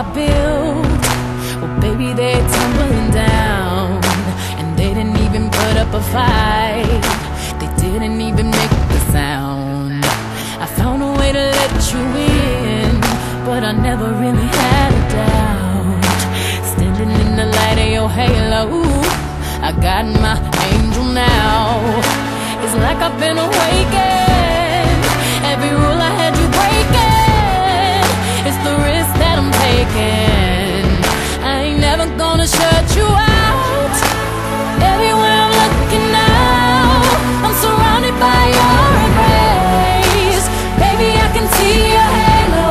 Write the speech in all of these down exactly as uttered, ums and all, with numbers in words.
I built, well, baby, they're tumbling down. And they didn't even put up a fight. They didn't even make the sound. I found a way to let you in, but I never really had a doubt. Standing in the light of your halo, I got my angel now. It's like I've been awakened. Every rule I had you breaking, it's the risk that I'm taking. I ain't never gonna shut you out. Everywhere I'm looking now, I'm surrounded by your grace. Baby, I can see your halo.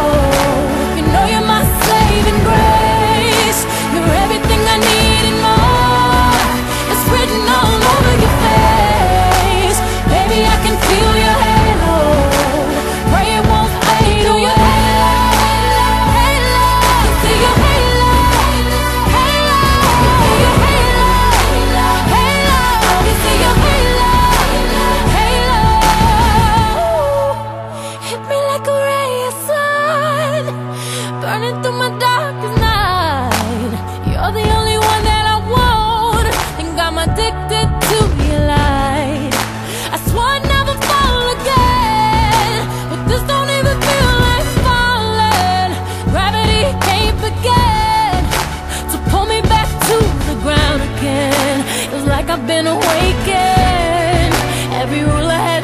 You know you're my saving grace. You're everything I need and more. It's written all over your face. Baby, I can feel your halo. Pray it won't fade away. Your halo, halo, feel your halo, halo, feel your halo, halo, feel your halo, halo. Hit me like a ray of sun, burning through my darkest night. You're the only one that I want, think I'm addicted to your light. I swore I'd never fall again, but this don't even feel like falling. Gravity can't begin to pull me back to the ground again. It's like I've been awakened. Every rule I had